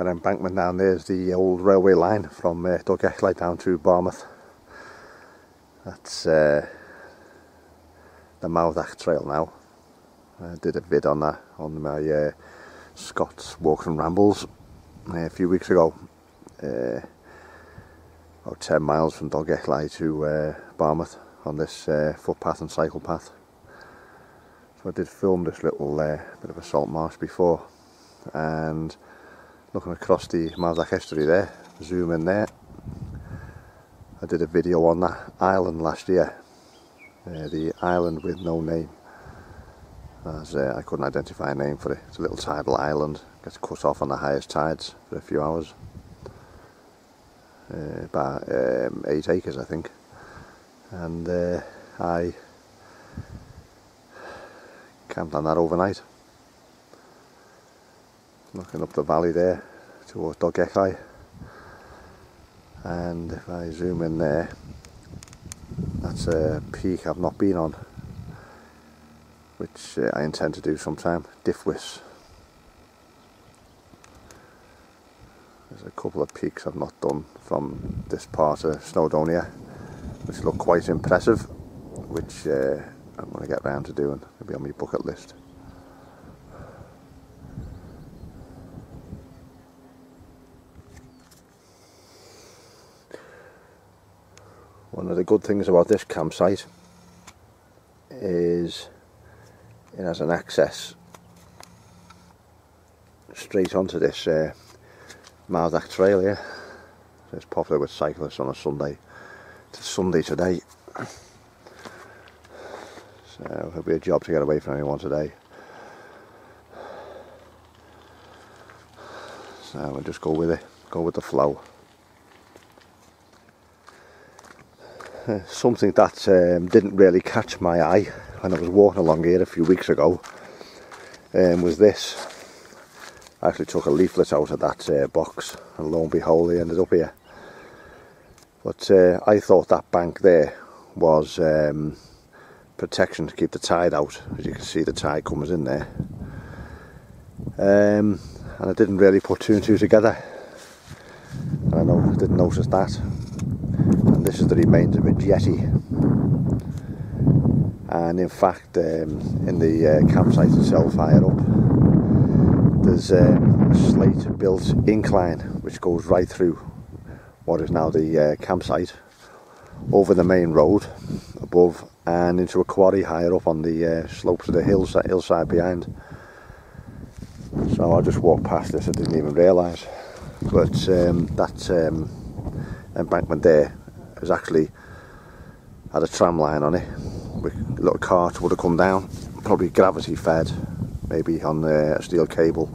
That embankment down there is the old railway line from Dolgellau down to Barmouth. That's the Mawddach trail now. I did a vid on that on my Scott's Walks and Rambles a few weeks ago. About 10 miles from Dolgellau to Barmouth on this footpath and cycle path. So I did film this little bit of a salt marsh before, and looking across the Mawddach estuary there, zoom in there, I did a video on that island last year, the island with no name, as I couldn't identify a name for it. It's a little tidal island, gets cut off on the highest tides for a few hours, about 8 acres I think, and I camped on that overnight. Looking up the valley there towards Dolgellau, and if I zoom in there, that's a peak I've not been on, which I intend to do sometime, Diffwis. There's a couple of peaks I've not done from this part of Snowdonia, which look quite impressive, which I'm going to get round to doing, maybe on my bucket list. One of the good things about this campsite is it has an access straight onto this Mawddach trail here. So it's popular with cyclists on a Sunday. It's Sunday today, so it'll be a job to get away from anyone today. So we'll just go with it, go with the flow. Something that didn't really catch my eye when I was walking along here a few weeks ago was this. I actually took a leaflet out of that box, and lo and behold, they ended up here. But I thought that bank there was protection to keep the tide out. As you can see, the tide comes in there, and I didn't really put two and two together, and I didn't notice that. And this is the remains of a jetty, and in fact in the campsite itself higher up there's a slate built incline which goes right through what is now the campsite, over the main road above and into a quarry higher up on the slopes of the hillside behind. So I just walked past this, I didn't even realise, but that embankment there has actually had a tram line on it. A little cart would have come down, probably gravity fed, maybe on a steel cable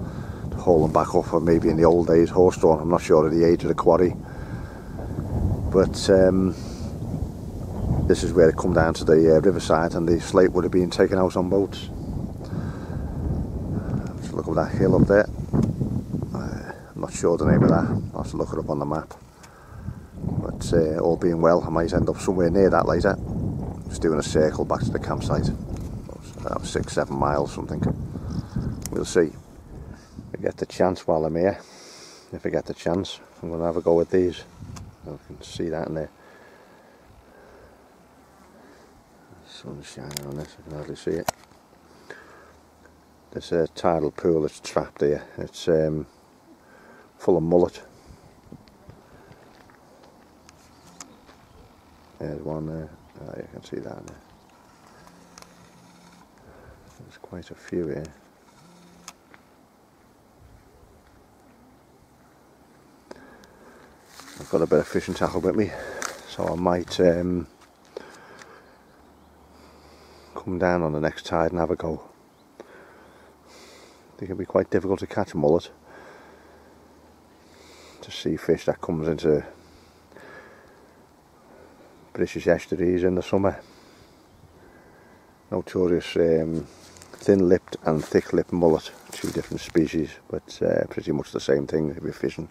to haul them back up, or maybe in the old days horse drawn. I'm not sure of the age of the quarry, but this is where it come down to the riverside, and the slate would have been taken out on boats. Let's look at that hill up there. I'm not sure the name of that, I'll have to look it up on the map. But all being well, I might end up somewhere near that later. Just doing a circle back to the campsite, about 6-7 miles something. We'll see. If I get the chance while I'm here, if I get the chance, I'm going to have a go with these. You can see that in there. Sun's shining on this, I can hardly see it. There's a tidal pool that's trapped here. It's full of mullet. There's one there, oh, you can see that there. There's quite a few here. I've got a bit of fishing tackle with me, so I might come down on the next tide and have a go. I think it'd be quite difficult to catch a mullet, to see fish that comes into British estuaries in the summer. Notorious thin-lipped and thick-lipped mullet, two different species, but pretty much the same thing if you're fishing.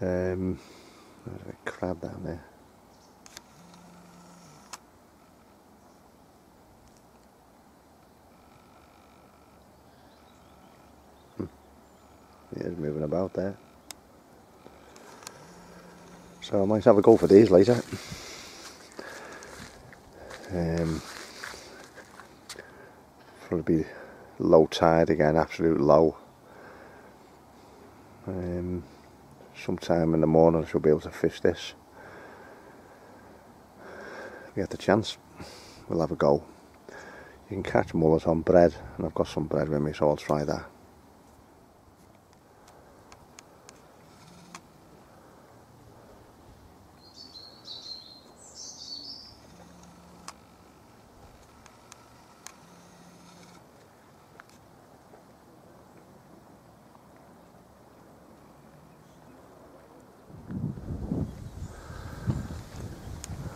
There's a crab down there. about there. So I might have a go for these later. Probably be low tide again, absolute low. Sometime in the morning I should be able to fish this. If we get the chance, we'll have a go. You can catch mullet on bread, and I've got some bread with me, so I'll try that.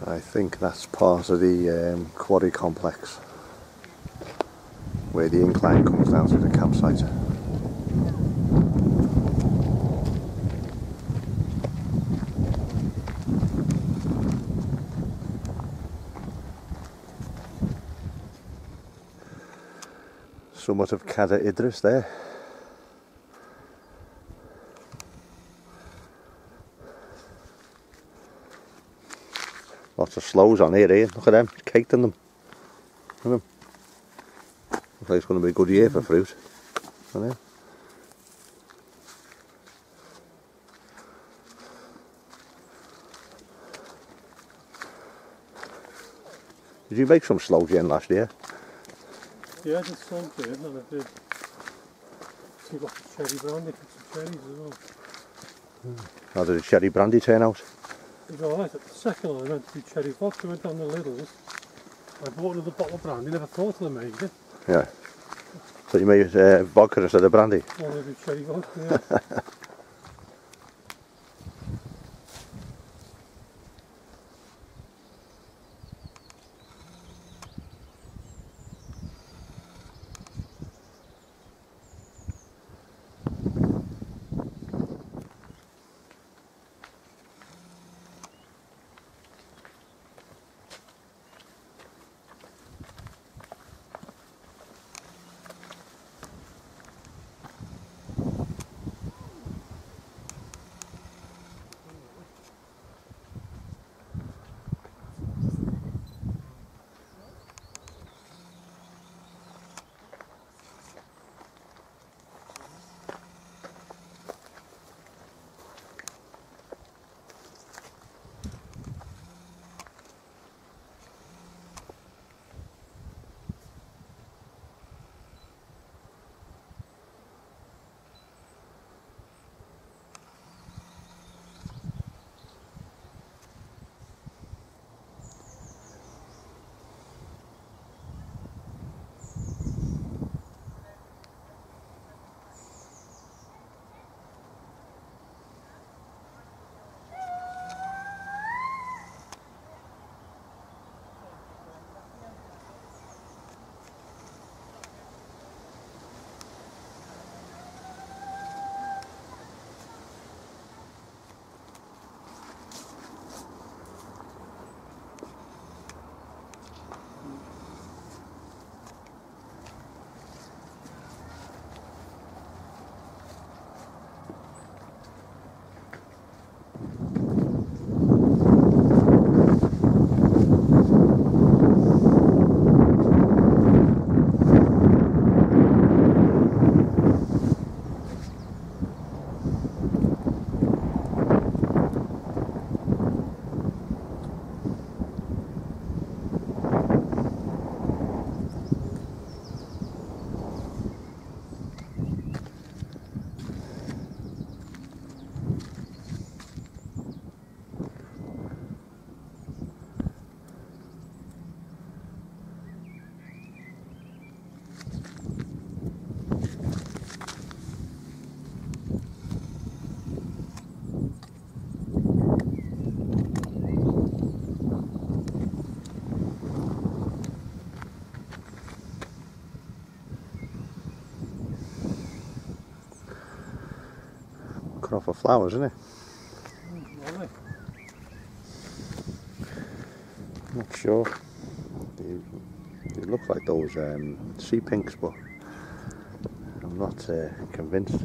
I think that's part of the quarry complex, where the incline comes down to the campsite. Somewhat of Cader Idris there. Lots of slows on here, eh? Look at them, it's caked in them. Look at them. Looks like it's going to be a good year for fruit. Isn't it? Did you make some sloes again last year? Yeah, I did some there, and I did. You got the cherry brandy, some cherries as well. How did the cherry brandy turn out? It was alright. At the second one I went to do cherry vodka, went down the Lidl's. I bought another bottle of brandy, never thought of making it. Yeah. So you made vodka instead of brandy? Yeah, maybe cherry vodka, yeah. Crop of flowers, isn't it? Lovely. Not sure. They look like those sea pinks, but I'm not convinced.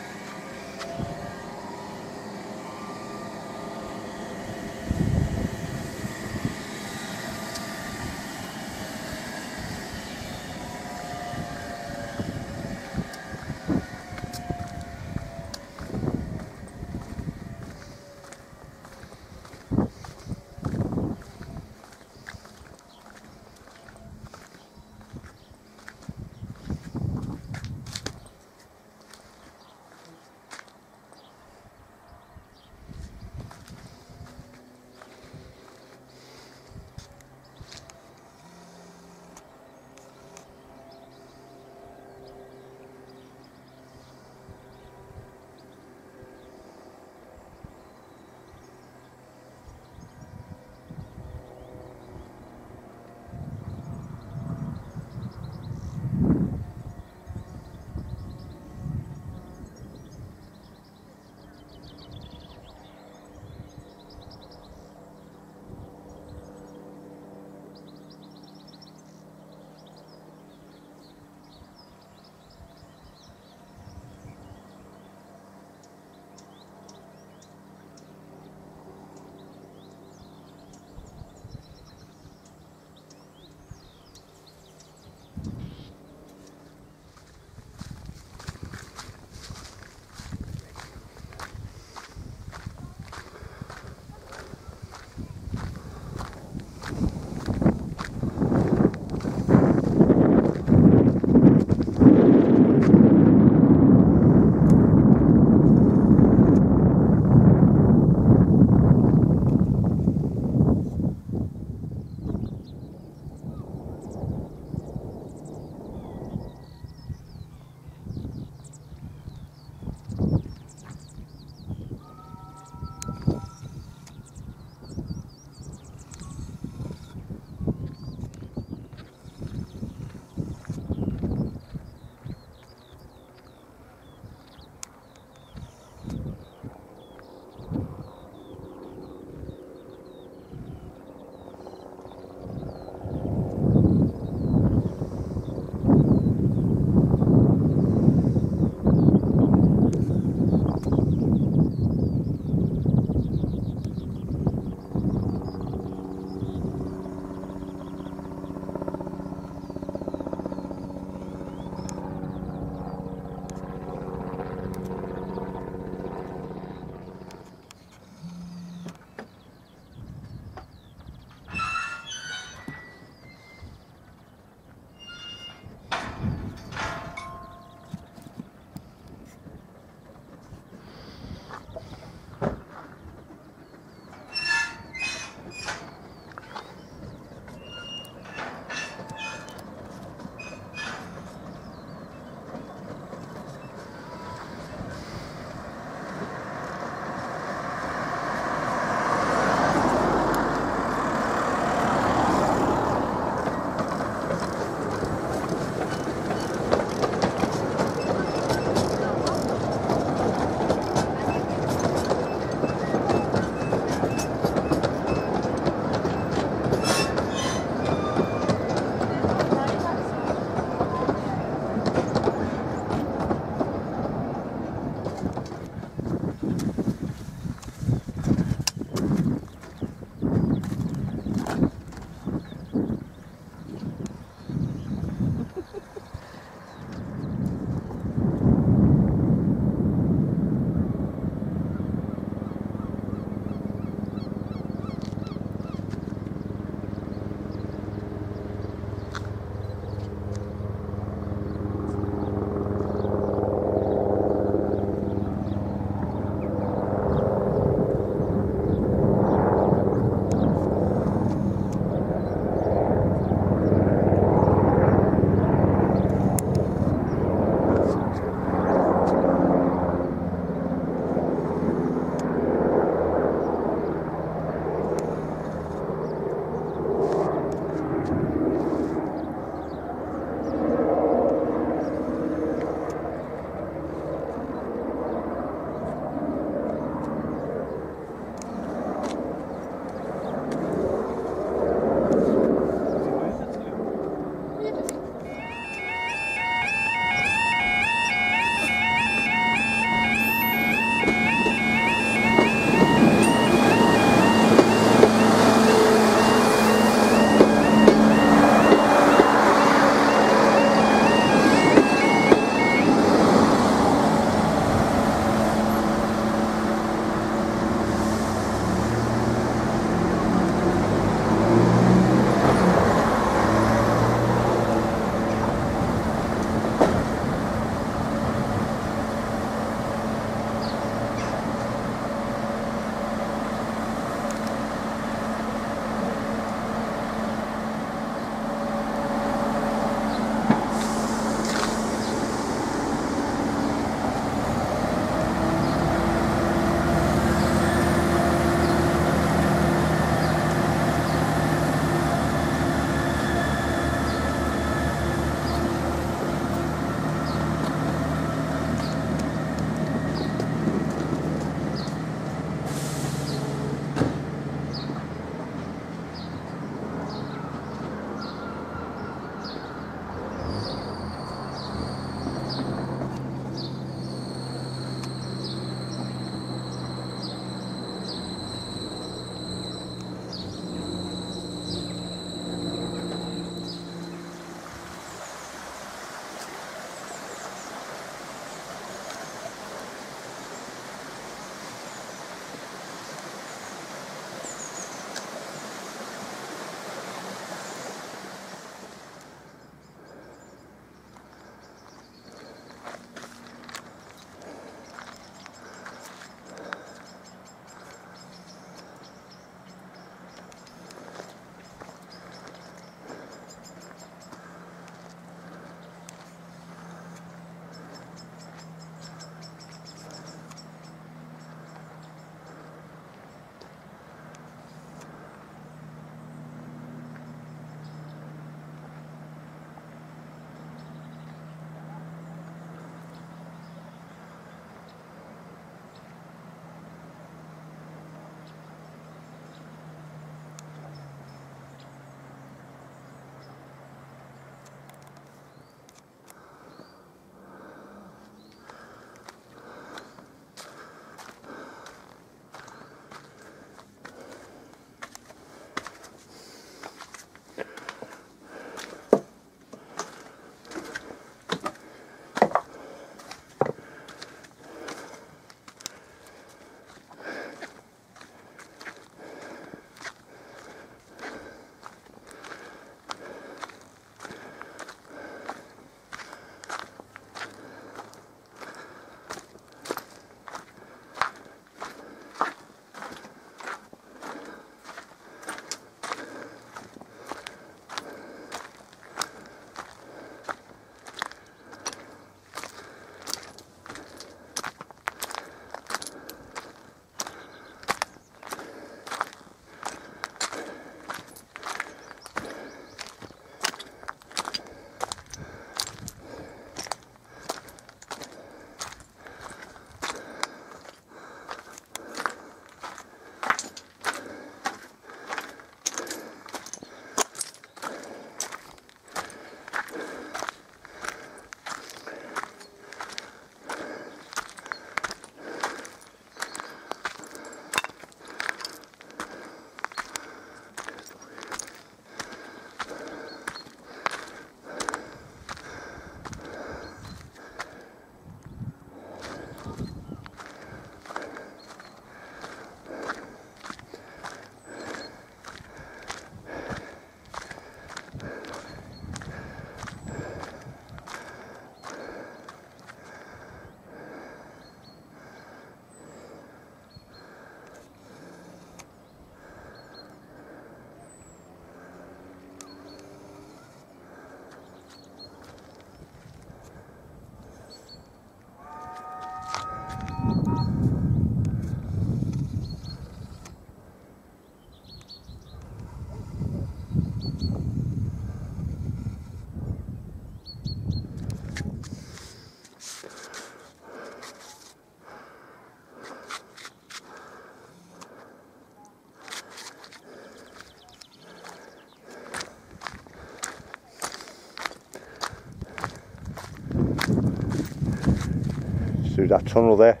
through that tunnel there.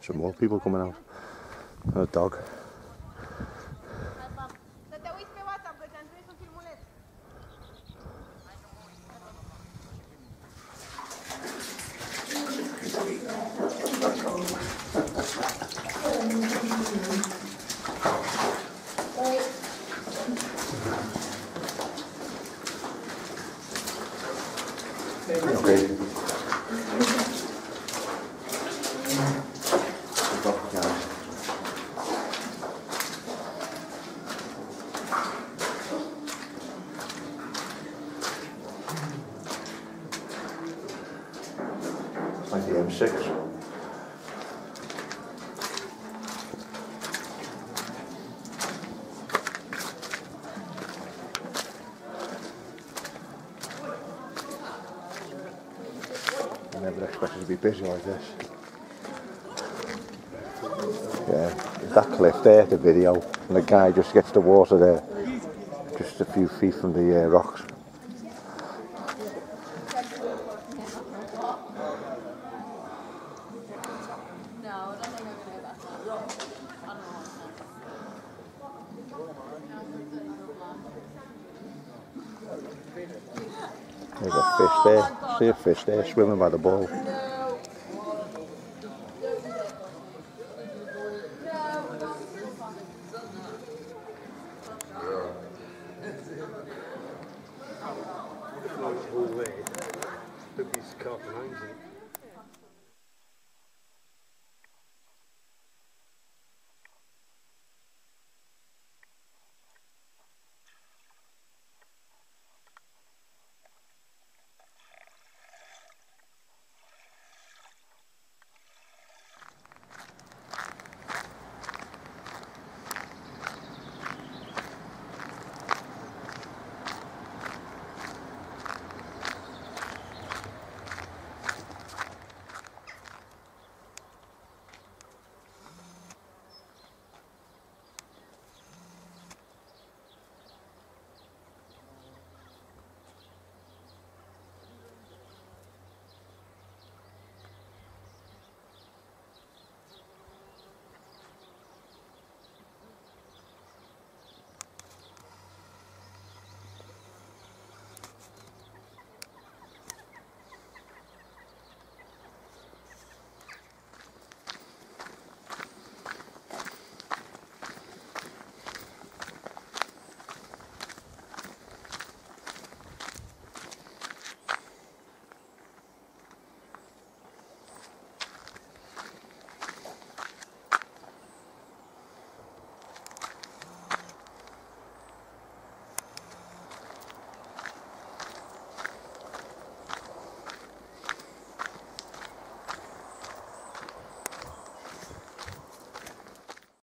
Some more people coming out. A dog. Busy like this. Yeah, that cliff there, the video, and the guy just gets the water there, just a few feet from the rocks. There's a fish there, see a fish there swimming by the ball.